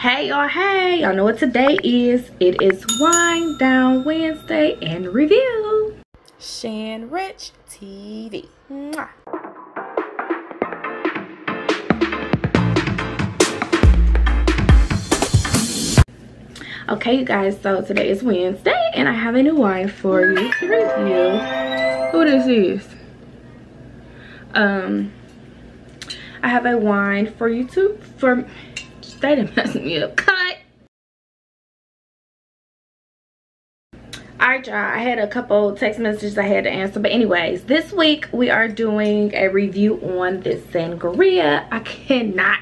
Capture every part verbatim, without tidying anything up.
Hey y'all, hey, y'all know what today is. It is Wind Down Wednesday and review. Shan Rich T V. Mwah. Okay, you guys, so today is Wednesday and I have a new wine for you to review. Who this is? Um, I have a wine for you to, for They done messed me up. Cut. Alright, y'all. I had a couple text messages I had to answer. But anyways, this week we are doing a review on this sangria. I cannot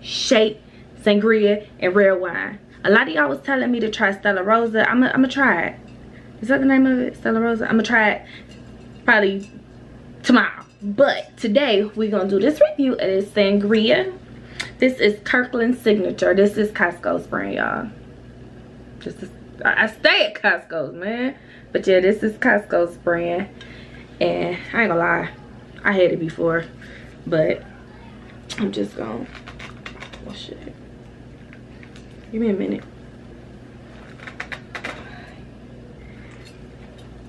shake sangria and red wine. A lot of y'all was telling me to try Stella Rosa. I'm going to try it. Is that the name of it? Stella Rosa? I'm going to try it probably tomorrow. But today we're going to do this review of this sangria. This is Kirkland Signature. This is Costco's brand, y'all. This is, I stay at Costco's, man. But yeah, this is Costco's brand. And I ain't gonna lie, I had it before. But I'm just gonna, oh shit. Give me a minute.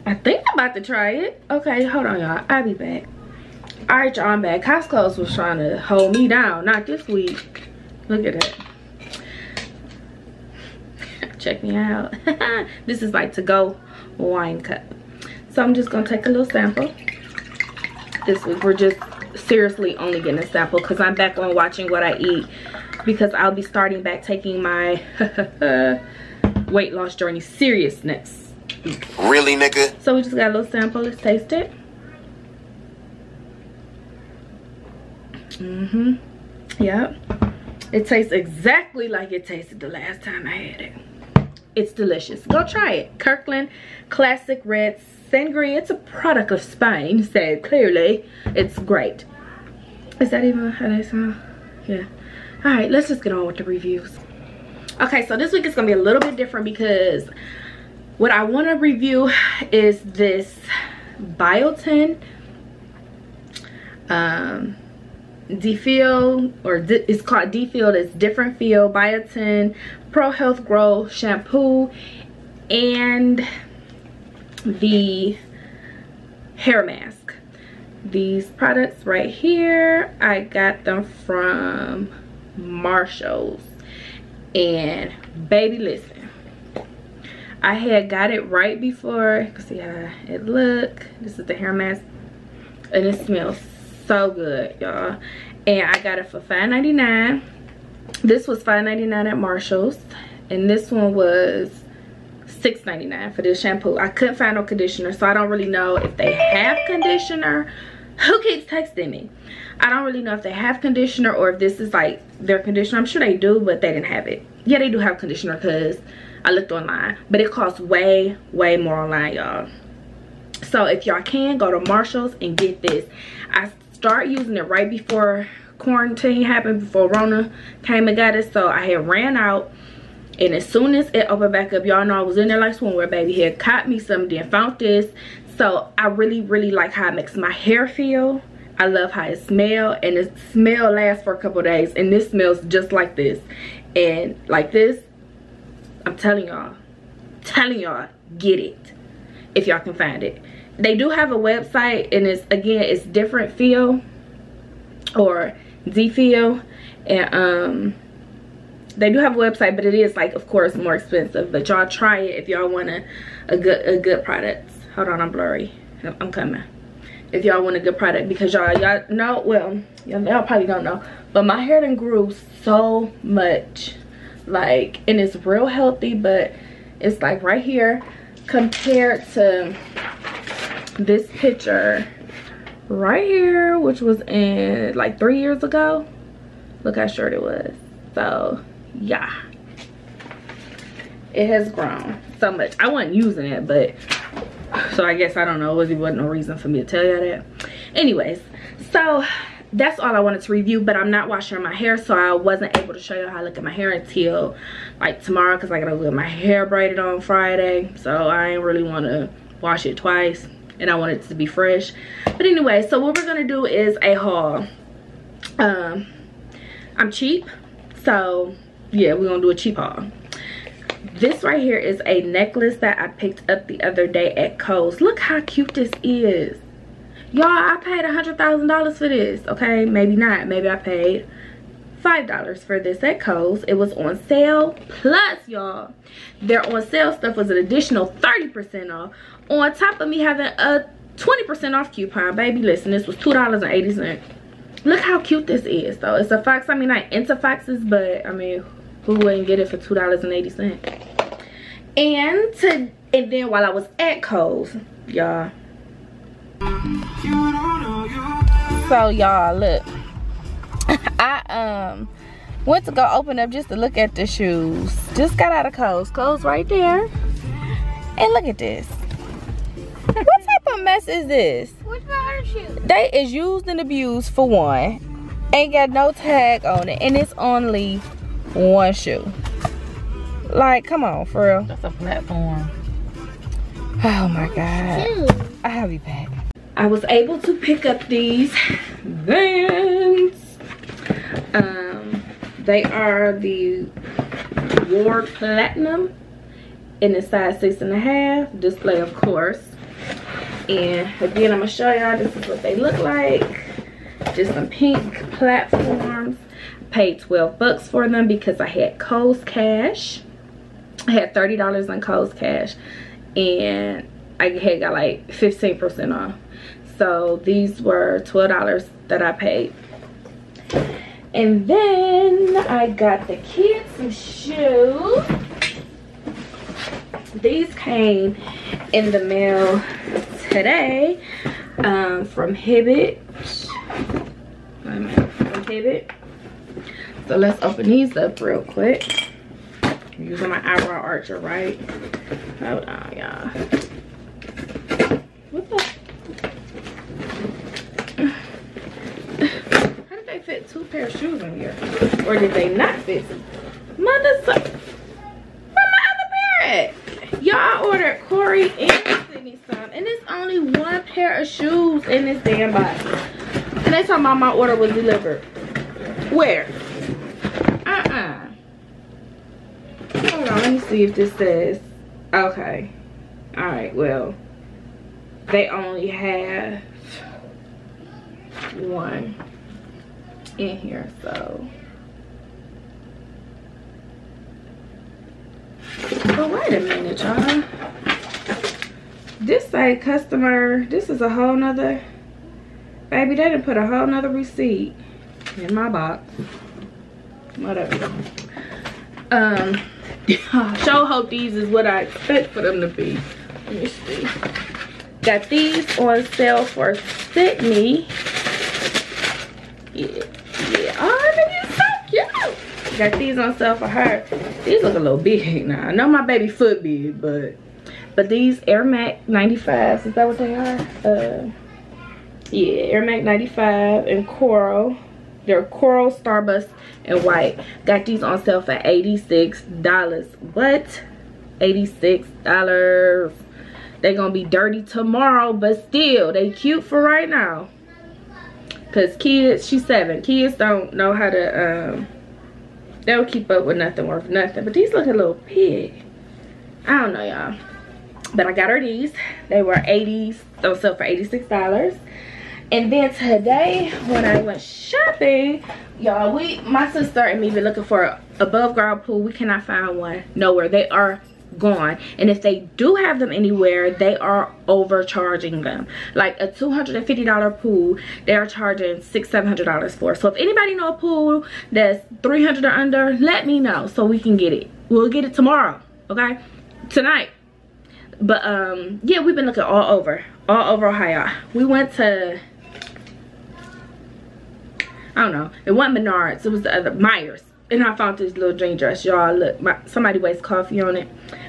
I think I'm about to try it. Okay, hold on, y'all. I'll be back. Alright, y'all, I'm back. Costco's was trying to hold me down. Not this week. Look at that. Check me out. This is like to-go wine cup. So I'm just going to take a little sample. This week we're just seriously only getting a sample because I'm back on watching what I eat. Because I'll be starting back taking my weight loss journey seriousness. Really, nigga? So we just got a little sample. Let's taste it. Mm-hmm. Yep. It tastes exactly like it tasted the last time I had it. It's delicious. Go try it. Kirkland Classic Red Sangria. It's a product of Spain, so clearly it's great. Is that even how they sound? Yeah. Alright, let's just get on with the reviews. Okay, so this week it's going to be a little bit different because what I want to review is this biotin. Um... DiFeel, or di it's called DiFeel. It's different feel biotin pro health grow shampoo and the hair mask. These products right here, I got them from Marshall's, and baby, listen, I had got it right before. You can see how it look. This is the hair mask and it smells so good, y'all, and I got it for five ninety-nine. This was five ninety-nine at Marshall's, and this one was six ninety-nine for this shampoo. I couldn't find no conditioner, so I don't really know if they have conditioner. Who keeps texting me? I don't really know if they have conditioner or if this is like their conditioner. I'm sure they do, but they didn't have it. Yeah, they do have conditioner because I looked online, but it costs way, way more online, y'all. So if y'all can, go to Marshall's and get this. I start using it right before quarantine happened, before Rona came and got it. So I had ran out, and as soon as it opened back up, y'all know I was in there like swimwear, baby. Had caught me something and found this. So I really really like how it makes my hair feel. I love how it smells, and the smell lasts for a couple days, and this smells just like this and like this. I'm telling y'all, telling y'all, get it if y'all can find it. They do have a website, and it's, again, it's different feel or DiFeel, and um they do have a website, but it is, like, of course, more expensive. But y'all try it if y'all want a, a good a good product. Hold on, I'm blurry. I'm coming. If y'all want a good product, because y'all y'all know, well, y'all probably don't know, but my hair done grew so much, like, and it's real healthy, but it's like right here compared to this picture right here, which was in like three years ago. Look how short it was. So yeah, it has grown so much. I wasn't using it, but so I guess I don't know, it wasn't no reason for me to tell you that. Anyways, so that's all I wanted to review, but I'm not washing my hair, so I wasn't able to show you how I look at my hair until like tomorrow, because I gotta get my hair braided on Friday, so I ain't really want to wash it twice. And I want it to be fresh. But anyway, so what we're gonna do is a haul. Um, I'm cheap, so yeah, we're gonna do a cheap haul. This right here is a necklace that I picked up the other day at Kohl's. Look how cute this is. Y'all, I paid one hundred thousand dollars for this, okay? Maybe not. Maybe I paid five dollars for this at Kohl's. It was on sale. Plus, y'all, their on sale stuff was an additional thirty percent off. On top of me having a twenty percent off coupon. Baby, listen, this was two dollars and eighty cents. Look how cute this is, though. It's a fox. I mean, I ain't into foxes, but, I mean, who wouldn't get it for two dollars and eighty cents? And to, and then while I was at Kohl's, y'all. So, y'all, look. I um went to go open up just to look at the shoes. Just got out of Kohl's. Kohl's right there. And look at this. What type of mess is this? What's my other shoes? They is used and abused, for one. Ain't got no tag on it. And it's only one shoe. Like, come on, for real. That's a platform. Oh my god. I have you back. I was able to pick up these Vans. Um, they are the Ward Platinum in the size six and a half display, of course. And again, I'm gonna show y'all, this is what they look like. Just some pink platforms. Paid twelve bucks for them because I had Kohl's cash. I had thirty dollars in Kohl's cash, and I had got like fifteen percent off. So these were twelve dollars that I paid. And then I got the kids some shoes. These came in the mail today um, from Hibbett. From Hibbett. So let's open these up real quick. I'm using my eyebrow archer, right? Hold on, y'all. What the? How did they fit two pair of shoes in here? Or did they not fit? Mother, so where my other pair at? Y'all, ordered Corey and Sydney some, and it's only one pair of shoes in this damn box. And they talking about my order was delivered. Where? Uh-uh. Hold on, let me see if this says. Okay. Alright, well, they only have one in here, so. But wait a minute, y'all. This say customer, this is a whole nother, baby, they done put a whole nother receipt in my box. Whatever. Um, show hope these is what I expect for them to be. Let me see. Got these on sale for Sydney. Yeah, yeah. Oh, they're so cute. Got these on sale for her. These look a little big now. I know my baby foot big, but but these Air Max ninety-fives. Is that what they are? Uh, yeah, Air Max ninety-five and coral. They're coral, starburst, and white. Got these on sale for eighty-six dollars. What? eighty-six dollars. They're gonna be dirty tomorrow, but still, they cute for right now. Cause kids, she's seven. Kids don't know how to, um, they don't keep up with nothing worth nothing. But these look a little pig. I don't know, y'all. But I got her these. They were eighty dollars, on sale for eighty-six dollars. And then today, when I went shopping, y'all, we, my sister and me been looking for an above ground pool. We cannot find one nowhere. They are gone. And if they do have them anywhere, they are overcharging them. Like a two hundred fifty dollar pool, they are charging six hundred, seven hundred dollars for. So if anybody know a pool that's three hundred dollars or under, let me know so we can get it. We'll get it tomorrow, okay? Tonight. But, um, yeah, we've been looking all over. All over Ohio. We went to... I don't know. It wasn't Menards. It was the other Myers. And I found this little jean dress. Y'all, look. My, somebody wastes coffee on it.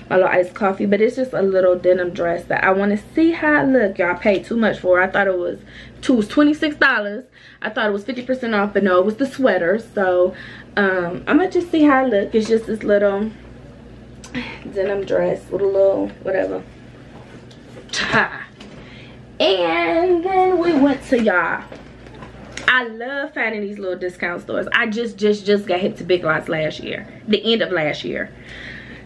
My little iced coffee. But it's just a little denim dress that I want to see how it look. Y'all, paid too much for it. I thought it was, two, it was twenty-six dollars. I thought it was fifty percent off. But no, it was the sweater. So, um, I'm going to just see how it look. It's just this little denim dress with a little whatever. And then we went to, y'all, I love finding these little discount stores. I just just just got hit to Big Lots last year, the end of last year.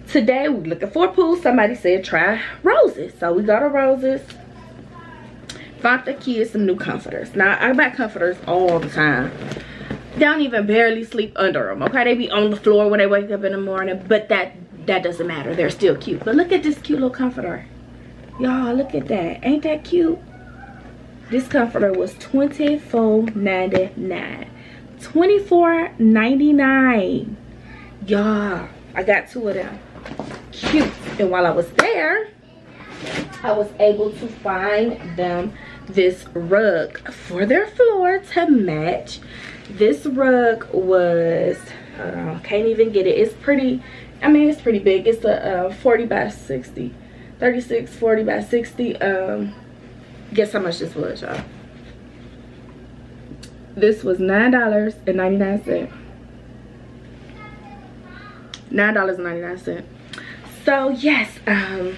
Today we're looking for a pool. Somebody said try roses, so we got a roses. Bought the kids some new comforters. Now I buy comforters all the time. They don't even barely sleep under them. Okay, they be on the floor when they wake up in the morning, but that that doesn't matter. They're still cute. But look at this cute little comforter, y'all. Look at that. Ain't that cute? This comforter was twenty-four ninety-nine. twenty-four ninety-nine. Y'all, I got two of them. Cute. And while I was there, I was able to find them this rug for their floor to match. This rug was, uh, can't even get it. It's pretty, I mean, it's pretty big. It's a uh, forty by sixty, thirty-six, forty by sixty. Um, guess how much this was, y'all? This was nine ninety-nine. nine ninety-nine. So, yes, um,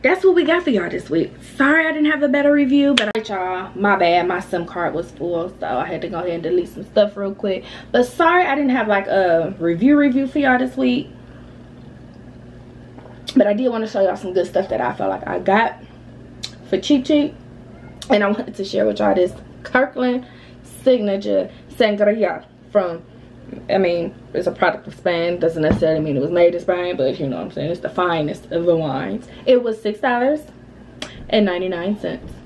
that's what we got for y'all this week. Sorry I didn't have a better review, but I y'all, my bad, my SIM card was full, so I had to go ahead and delete some stuff real quick. But sorry I didn't have like a review review for y'all this week, but I did want to show y'all some good stuff that I felt like I got for cheap cheap, and I wanted to share with y'all this Kirkland Signature Sangria from, I mean, it's a product of Spain. Doesn't necessarily mean it was made in Spain, but you know what I'm saying, it's the finest of the wines. It was six dollars and ninety-nine cents.